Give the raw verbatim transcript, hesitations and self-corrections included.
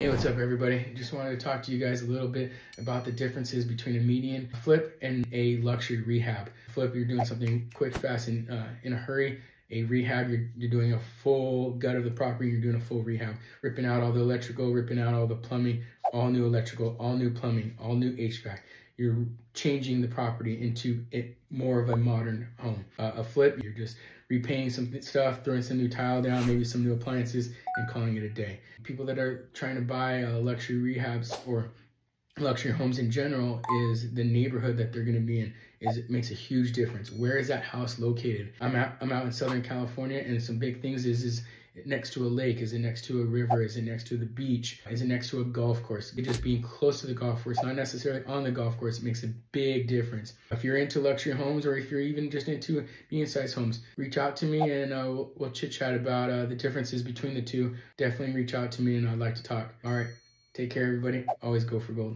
Hey, what's up everybody? Just wanted to talk to you guys a little bit about the differences between a median flip and a luxury rehab. Flip, you're doing something quick, fast, and uh, in a hurry. A rehab, you're, you're doing a full gut of the property, you're doing a full rehab. Ripping out all the electrical, ripping out all the plumbing, all new electrical, all new plumbing, all new H V A C. You're changing the property into it, more of a modern home. Uh, a flip, you're just repainting some stuff, throwing some new tile down, maybe some new appliances, and calling it a day. People that are trying to buy uh, luxury rehabs or luxury homes in general is the neighborhood that they're going to be in. Is it makes a huge difference. Where is that house located? I'm out, I'm out in Southern California, and some big things is is next to a lake, is it next to a river, is it next to the beach, is it next to a golf course? It just being close to the golf course, not necessarily on the golf course, makes a big difference. If you're into luxury homes, or if you're even just into medium-sized homes, reach out to me and uh, we'll, we'll chit-chat about uh, the differences between the two. Definitely reach out to me and I'd like to talk. All right, take care everybody. Always go for gold.